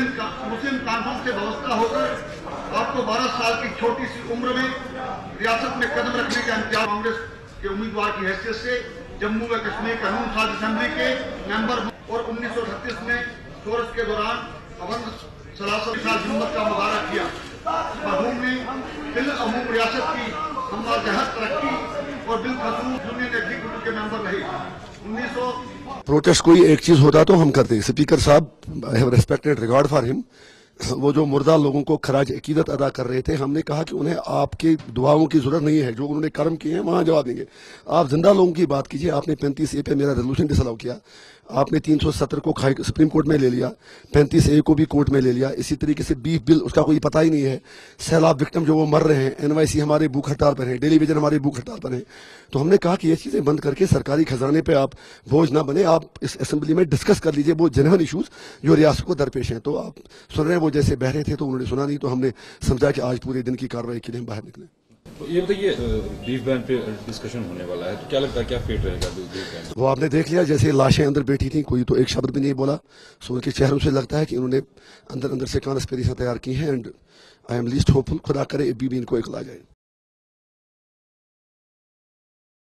मुस्लिम कानून से वाबस्ता होकर आपको 12 साल की छोटी सी उम्र में रियासत में कदम रखने का इम्तियाज कांग्रेस के उम्मीदवार की हैसियत से जम्मू व कश्मीर कानून साज असेंबली के मेंबर और 1937 में कोर्स के दौरान अवंध सलासत साल जुम्मत का मुबारक किया। मरहूम ने बिलअमूम रियासत की हम जहद तरक्की और बिलखसूस दुनिया के एग्जीक्यूटिव के मेंबर रहे। 1900 प्रोटेस्ट कोई एक चीज होता तो हम करते। स्पीकर साहब, I have respected regard for him, वो जो मुर्दा लोगों को खराज अकीदत अदा कर रहे थे, हमने कहा कि उन्हें आपके दुआओं की जरूरत नहीं है, जो उन्होंने कर्म किए हैं वहाँ जवाब देंगे। आप जिंदा लोगों की बात कीजिए। आपने 35A पे मेरा रेजोल्यूशन डिसअलाउ किया, आपने 370 को सुप्रीम कोर्ट में ले लिया, 35A को भी कोर्ट में ले लिया। इसी तरीके से बीफ बिल, उसका कोई पता ही नहीं है। सैलाब विक्टिम जो वो मर रहे हैं, NYC हमारे भूख हड़ताल पर है, डेली विजन हमारे भूख हड़ताल पर है। तो हमने कहा कि ये चीज़ें बंद करके सरकारी खजाने पर आप बोझ ना बने, आप इस असम्बली में डिस्कस कर लीजिए वो जनरल इशूज़ जो रियासत को दरपेश हैं। तो आप सुन रहे हैं, वो जैसे बह रहे थे तो उन्होंने सुना नहीं, तो हमने समझा कि आज पूरे दिन की कार्रवाई के लिए हम बाहर निकले। तो ये बताइए, बीफ बैन पे डिस्कशन होने वाला है, तो क्या लगता है क्या फेट रहेगा बीफ बैन? वो आपने देख लिया, जैसे लाशें अंदर बैठी थी, कोई तो एक शब्द भी नहीं बोला। सो उनके चेहरों से लगता है कि उन्होंने अंदर अंदर से कॉन्स्पिरेसी तैयार की है। And I am least hopeful, खुदा करे बीबी इनको एक ला जाए।